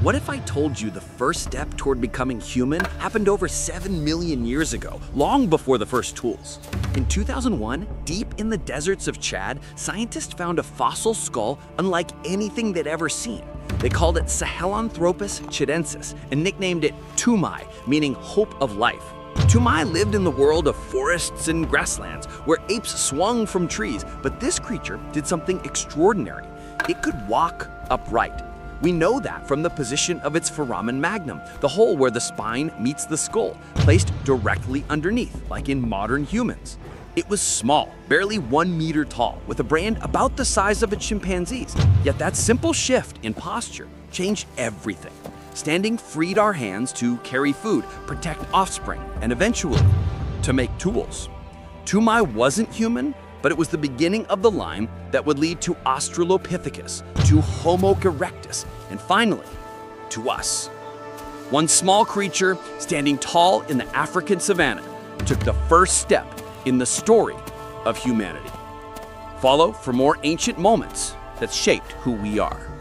What if I told you the first step toward becoming human happened over 7 million years ago, long before the first tools? In 2001, deep in the deserts of Chad, scientists found a fossil skull unlike anything they'd ever seen. They called it Sahelanthropus tchadensis and nicknamed it Toumaï, meaning hope of life. Toumaï lived in the world of forests and grasslands, where apes swung from trees, but this creature did something extraordinary. It could walk upright. We know that from the position of its foramen magnum, the hole where the spine meets the skull, placed directly underneath, like in modern humans. It was small, barely 1 meter tall, with a brain about the size of a chimpanzee's. Yet that simple shift in posture changed everything. Standing freed our hands to carry food, protect offspring, and eventually, to make tools. Toumaï wasn't human, but it was the beginning of the line that would lead to Australopithecus, to Homo erectus, and finally, to us. One small creature standing tall in the African savannah took the first step in the story of humanity. Follow for more ancient moments that shaped who we are.